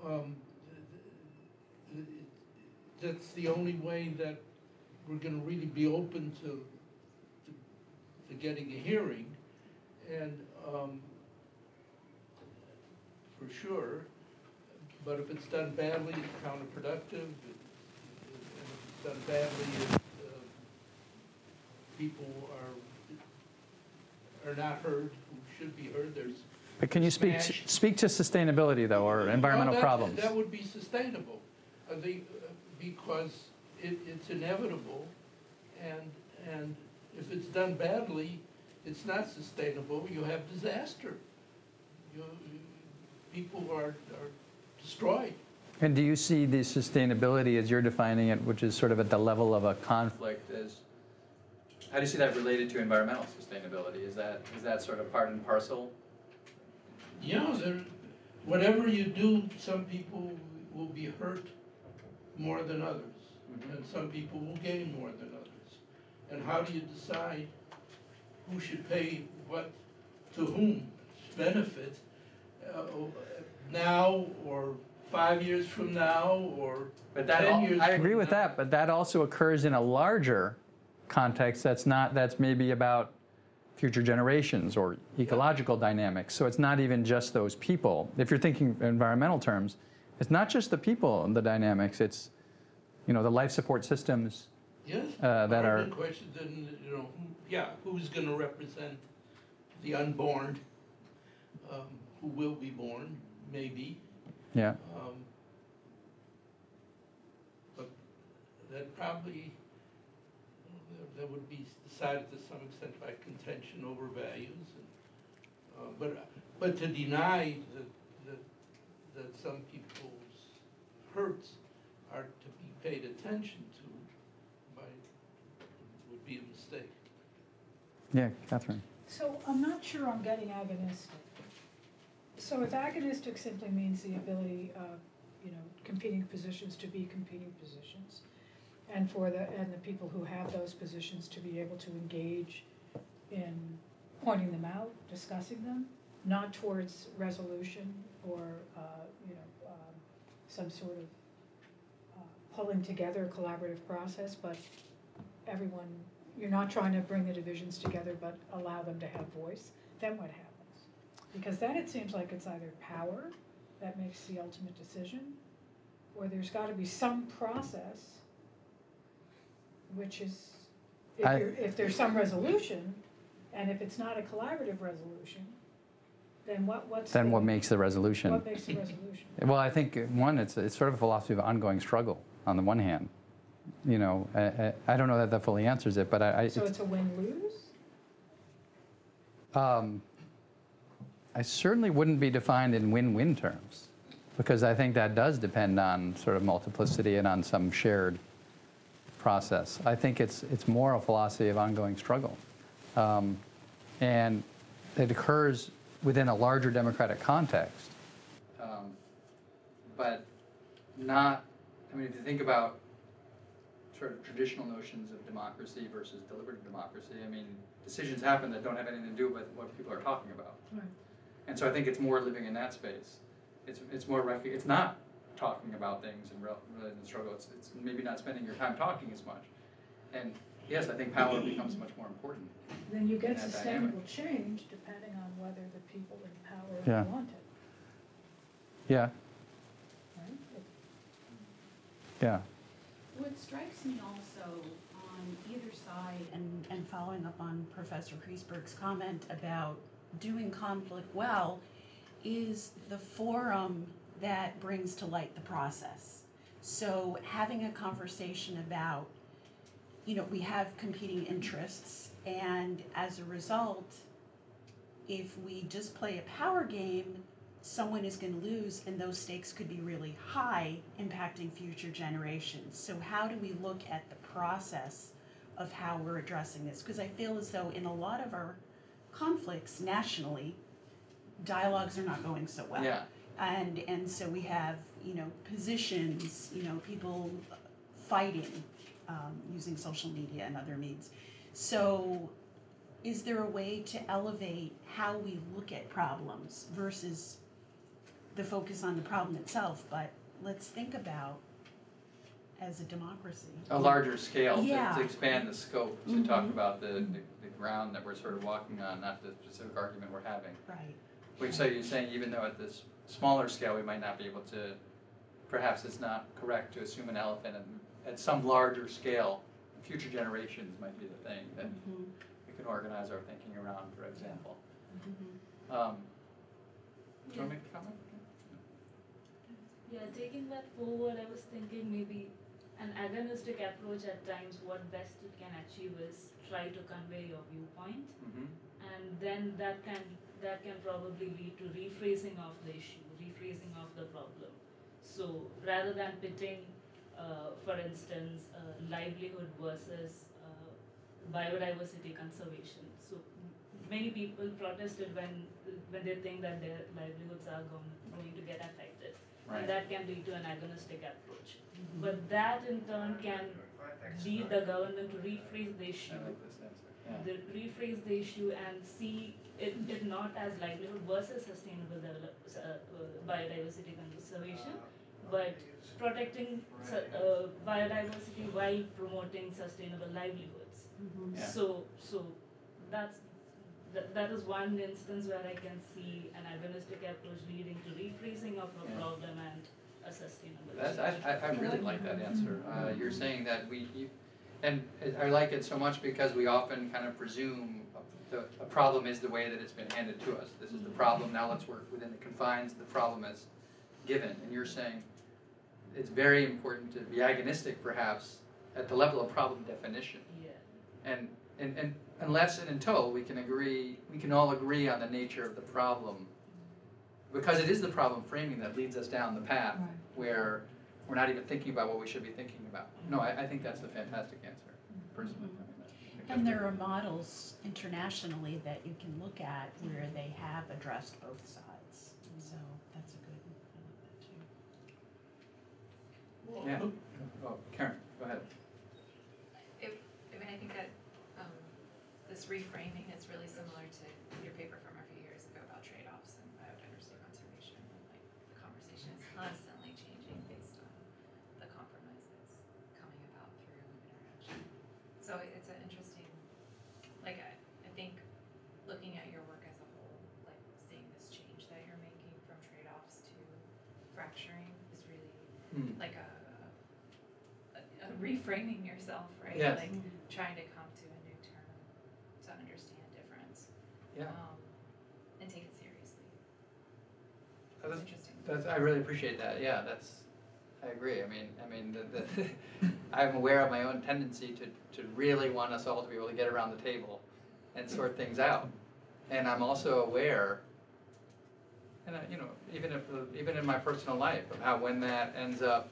Um, that's the only way that we're going to really be open to, to, to getting a hearing, and um, for sure. But if it's done badly, it's counterproductive. And if it's done badly, it, uh, people are are not heard who should be heard. There's but can you speak to, speak to sustainability though, or environmental well, that, problems? That would be sustainable, uh, the, uh, because it, it's inevitable, and and if it's done badly, it's not sustainable. You have disaster. You, people are are. destroyed. And do you see the sustainability as you're defining it, which is sort of at the level of a conflict, as how do you see that related to environmental sustainability? Is that is that sort of part and parcel? Yeah, there, whatever you do, some people will be hurt more than others, mm-hmm. and some people will gain more than others. And how do you decide who should pay what to whom benefit? Uh, now or five years from now or but that ten all, years I agree from with now. That, but that also occurs in a larger context that's not, that's maybe about future generations or ecological yeah. dynamics. So it's not even just those people. If you're thinking environmental terms, it's not just the people and the dynamics, it's, you know, the life support systems yes. uh, that are... Question, then, you know, yeah, who's going to represent the unborn, um, who will be born? Maybe. Yeah. Um, but that probably, that would be decided to some extent by contention over values. And, uh, but but to deny that, that that some people's hurts are to be paid attention to by would be a mistake. Yeah, Catherine. So I'm not sure I'm getting agonistic. So if agonistic simply means the ability of, you know, competing positions to be competing positions, and for the and the people who have those positions to be able to engage in pointing them out, discussing them, not towards resolution or uh, you know um, some sort of uh, pulling together a collaborative process, but everyone, you're not trying to bring the divisions together, but allow them to have voice. Then what happens? Because then it seems like it's either power that makes the ultimate decision, or there's got to be some process, which is, if, I, you're, if there's some resolution, and if it's not a collaborative resolution, then what, what's Then the, what makes the resolution? What makes the resolution? Well, I think, one, it's, it's sort of a philosophy of ongoing struggle, on the one hand. You know, I, I, I don't know that that fully answers it, but I... I so it's, it's a win-lose? Um... I certainly wouldn't be defined in win-win terms, because I think that does depend on sort of multiplicity and on some shared process. I think it's it's more a philosophy of ongoing struggle, um, and it occurs within a larger democratic context, um, but not. I mean, if you think about sort of traditional notions of democracy versus deliberative democracy, I mean, decisions happen that don't have anything to do with what people are talking about. Right. And so I think it's more living in that space. It's it's more rec it's not talking about things and related to struggle. It's it's maybe not spending your time talking as much. And yes, I think power becomes much more important. Then you get sustainable dynamic. change depending on whether the people in power yeah. want it. Yeah. Right? Yeah. What strikes me also on either side, and and following up on Professor Kreisberg's comment about doing conflict well, is the forum that brings to light the process. So having a conversation about, you know, we have competing interests, and as a result, if we just play a power game, someone is going to lose, and those stakes could be really high, impacting future generations. So how do we look at the process of how we're addressing this? Because I feel as though in a lot of our conflicts nationally, dialogues are not going so well. Yeah. and and so we have, you know, positions, you know, people fighting um, using social media and other means. So is there a way to elevate how we look at problems versus the focus on the problem itself, but let's think about as a democracy. A larger scale, yeah. to, to expand the scope, to mm-hmm. talk about the, the, the ground that we're sort of walking on, not the specific argument we're having. Right. Which, so you're saying even though at this smaller scale we might not be able to, perhaps it's not correct to assume an elephant, and at some larger scale, future generations might be the thing that mm-hmm. we can organize our thinking around, for example. Mm-hmm. um, do you want to make a comment? Yeah, taking that forward, I was thinking maybe an agonistic approach at times, what best it can achieve is try to convey your viewpoint, mm-hmm. and then that can that can probably lead to rephrasing of the issue, rephrasing of the problem. So rather than pitting, uh, for instance, uh, livelihood versus uh, biodiversity conservation. So many people protested when when they think that their livelihoods are going going to get affected. Right. And that can lead to an agonistic approach. Mm-hmm. But that in turn can lead the government to rephrase the issue. I like this answer. Yeah. The, rephrase the issue and see it, it not as livelihood versus sustainable develop, uh, uh, biodiversity conservation, but protecting uh, biodiversity while promoting sustainable livelihoods. Mm-hmm. Yeah. So, so that's That, that is one instance where I can see an agonistic approach leading to rephrasing of a yeah. problem and a sustainable That's, solution. I, I really like that answer. Uh, you're saying that we, you, and I like it so much because we often kind of presume the, a problem is the way that it's been handed to us. This is the problem, now let's work within the confines the problem is given. And you're saying it's very important to be agonistic, perhaps, at the level of problem definition. Yeah. And, and, and unless and until we can agree, we can all agree on the nature of the problem, because it is the problem framing that leads us down the path right. where we're not even thinking about what we should be thinking about. No, I, I think that's a fantastic answer, personally. Mm-hmm. And there are models internationally that you can look at where they have addressed both sides. So that's a good one. I love that too. Yeah. Oh, Karen, go ahead. It, I mean, I think that this reframing is really similar to your paper from a few years ago about trade-offs and biodiversity conservation. Like, the conversation is constantly changing based on the compromise that's coming about through interaction. So it's an interesting, like, I, I think looking at your work as a whole, like seeing this change that you're making from trade-offs to fracturing is really mm. like a, a, a reframing yourself, right? Yes. Like trying to come to understand difference, yeah, um, and take it seriously. That's, that's interesting. That's, I really appreciate that. Yeah, that's. I agree. I mean, I mean, the, the I'm aware of my own tendency to to really want us all to be able to get around the table and sort things out, and I'm also aware, and I, you know, even if even in my personal life, of how when that ends up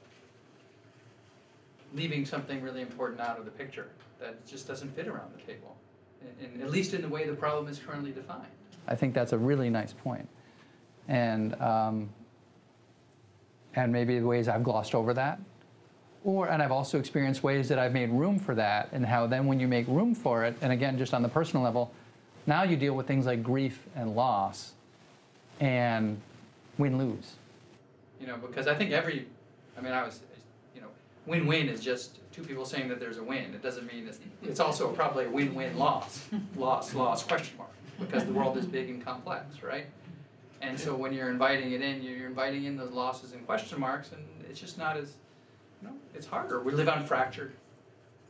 leaving something really important out of the picture that just doesn't fit around the table. In, at least in the way the problem is currently defined. I think that's a really nice point. And, um, and maybe the ways I've glossed over that. Or, and I've also experienced ways that I've made room for that, and how then when you make room for it, and again, just on the personal level, now you deal with things like grief and loss and win-lose. You know, because I think every, I mean, I was, you know, win-win is just two people saying that there's a win. It doesn't mean it's, it's also probably a win-win loss. Loss, loss, question mark. Because the world is big and complex, right? And so when you're inviting it in, you're inviting in those losses and question marks, and it's just not as, you know, it's harder. We live on fractured,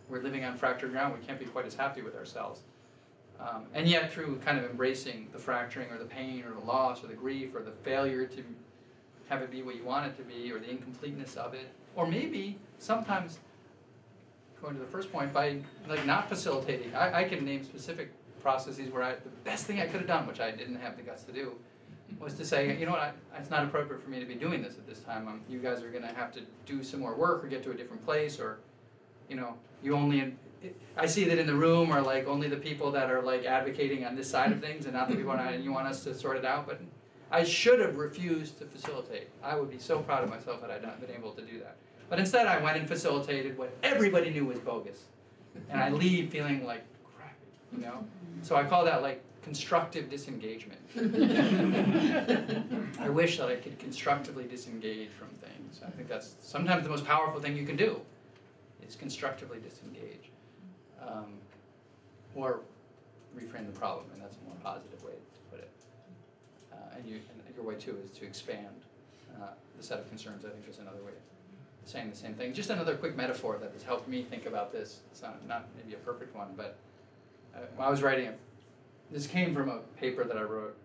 we're living on fractured ground. We can't be quite as happy with ourselves. Um, and yet through kind of embracing the fracturing or the pain or the loss or the grief or the failure to have it be what you want it to be or the incompleteness of it, or maybe sometimes going to the first point, by like not facilitating. I, I can name specific processes where I, the best thing I could have done, which I didn't have the guts to do, was to say, you know what, I, it's not appropriate for me to be doing this at this time. I'm, you guys are going to have to do some more work or get to a different place, or, you know, you only, it, I see that in the room are like only the people that are like advocating on this side of things and not the people on, and you want us to sort it out, but I should have refused to facilitate. I would be so proud of myself had I not been able to do that. But instead I went and facilitated what everybody knew was bogus. And I leave feeling like crap, you know? So I call that like constructive disengagement. I wish that I could constructively disengage from things. I think that's sometimes the most powerful thing you can do, is constructively disengage. Um, or reframe the problem, and that's a more positive way to put it. Uh, and, you, and your way too is to expand uh, the set of concerns. I think there's another way of saying the same thing. Just another quick metaphor that has helped me think about this. It's not, not maybe a perfect one, but uh, when I was writing it, this came from a paper that I wrote,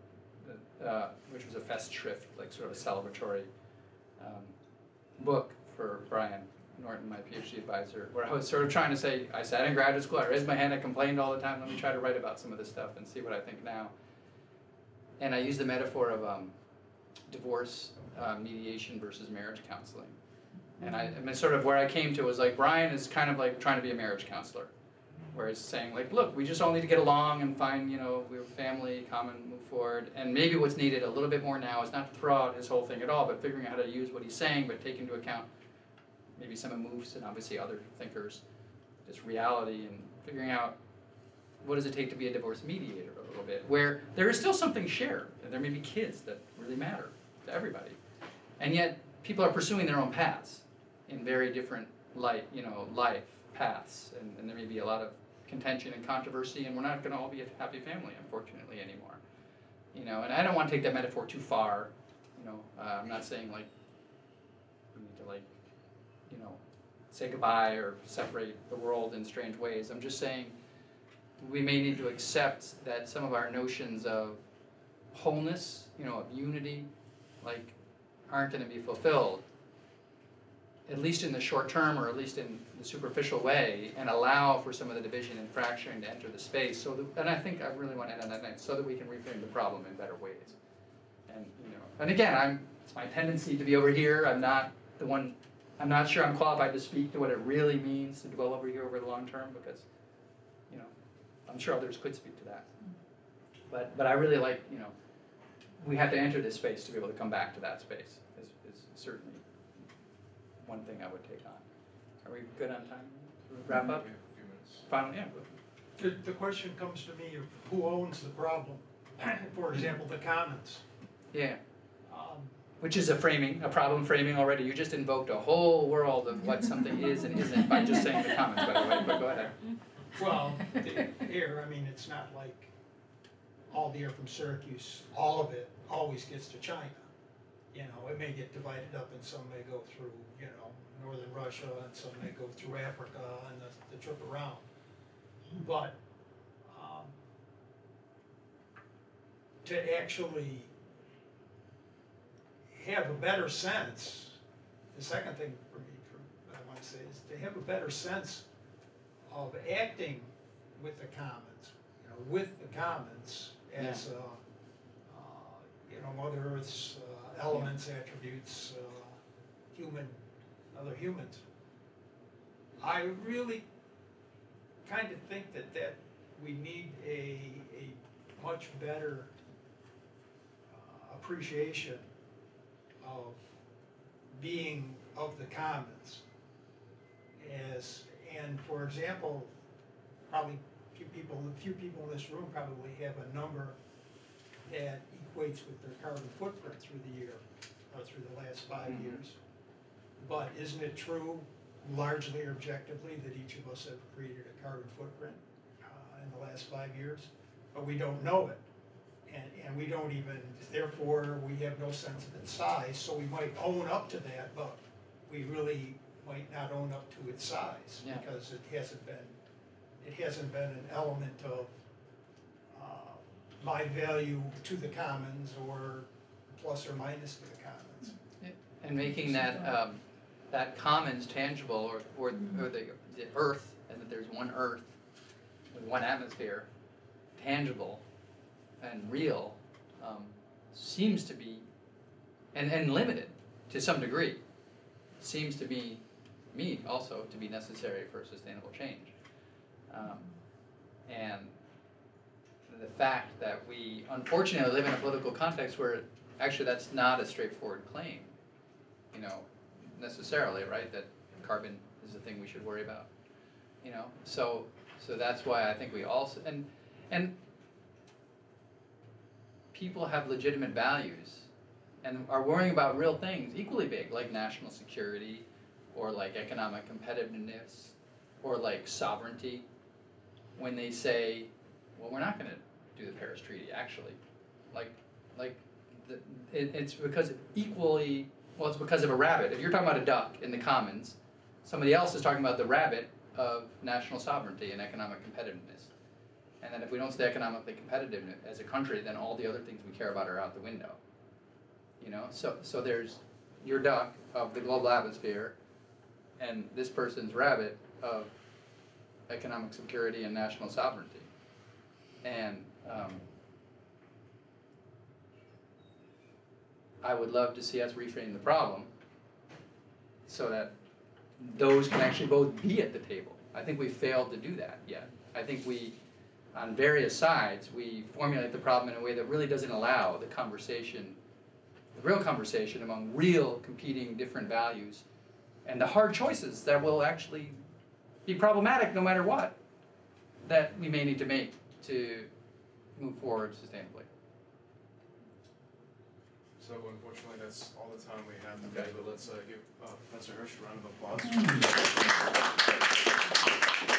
uh, which was a Festschrift, like sort of a celebratory um, book for Brian Norton, my PhD advisor, where I was sort of trying to say, I sat in graduate school, I raised my hand, I complained all the time, let me try to write about some of this stuff and see what I think now. And I used the metaphor of um, divorce uh, mediation versus marriage counseling. And I, I mean, sort of where I came to was like, Brian is kind of like trying to be a marriage counselor, where it's saying like, look, we just all need to get along and find, you know, we're family, common, move forward. And maybe what's needed a little bit more now is not to throw out his whole thing at all, but figuring out how to use what he's saying, but take into account maybe some of Mouffe's and obviously other thinkers, just reality, and figuring out what does it take to be a divorce mediator a little bit, where there is still something shared, and there may be kids that really matter to everybody. And yet, people are pursuing their own paths in very different life, you know, life paths, and, and there may be a lot of contention and controversy, and we're not gonna all be a happy family, unfortunately, anymore. You know, and I don't wanna take that metaphor too far, you know, uh, I'm not saying like, we need to like, you know, say goodbye or separate the world in strange ways. I'm just saying we may need to accept that some of our notions of wholeness, you know, of unity, like, aren't going to be fulfilled, at least in the short term or at least in the superficial way, and allow for some of the division and fracturing to enter the space. So, that, and I think I really want to end on that night, so that we can reframe the problem in better ways. And, you know, and again, I'm, it's my tendency to be over here. I'm not the one. I'm not sure I'm qualified to speak to what it really means to dwell over here over the long term, because, you know, I'm sure others could speak to that. But, but I really like, you know, we have to enter this space to be able to come back to that space is, is certainly one thing I would take on. Are we good on time to wrap up? Finally, yeah. The, the question comes to me of who owns the problem. For example, the commons. Yeah. Um, Which is a framing, a problem framing already. You just invoked a whole world of what something is and isn't by just saying the comments, by the way, but go ahead. Well, the air, I mean, it's not like all the air from Syracuse, all of it always gets to China. You know, it may get divided up and some may go through, you know, northern Russia and some may go through Africa and the, the trip around. But um, to actually have a better sense, the second thing for me for, I want to say is to have a better sense of acting with the commons, you know, with the commons as, yeah. uh, uh, you know, Mother Earth's uh, elements, yeah. attributes, uh, human, other humans. I really kind of think that, that we need a, a much better uh, appreciation of being of the commons, as and for example, probably few people, a few people in this room probably have a number that equates with their carbon footprint through the year or through the last five mm-hmm. years. But isn't it true, largely or objectively, that each of us have created a carbon footprint uh, in the last five years, but we don't know it? And, and we don't even, therefore, we have no sense of its size, so we might own up to that, but we really might not own up to its size, yeah. because it hasn't been, it hasn't been an element of uh, my value to the commons or plus or minus to the commons. And making that um, that commons tangible, or, or, or the, the earth, and that there's one earth with one atmosphere, tangible and real, um, seems to be, and, and limited to some degree, seems to be, me also, to be necessary for sustainable change. Um, and the fact that we, unfortunately, live in a political context where Actually, that's not a straightforward claim, you know, necessarily, right? That carbon is the thing we should worry about, you know. So, so that's why I think we also and and people have legitimate values and are worrying about real things equally big, like national security, or like economic competitiveness, or like sovereignty. When they say, well, we're not going to do the Paris Treaty, actually, like, like. It, it's because equally, well, it's because of a rabbit. If you're talking about a duck in the commons, somebody else is talking about the rabbit of national sovereignty and economic competitiveness. And then if we don't stay economically competitive as a country, then all the other things we care about are out the window. You know, so, so there's your duck of the global atmosphere and this person's rabbit of economic security and national sovereignty. And um, I would love to see us reframe the problem so that those can actually both be at the table. I think we failed to do that yet. I think we, on various sides, we formulate the problem in a way that really doesn't allow the conversation, the real conversation among real competing different values and the hard choices that will actually be problematic no matter what that we may need to make to move forward sustainably. So unfortunately, that's all the time we have today, but let's uh, give uh, Professor Hirsch a round of applause.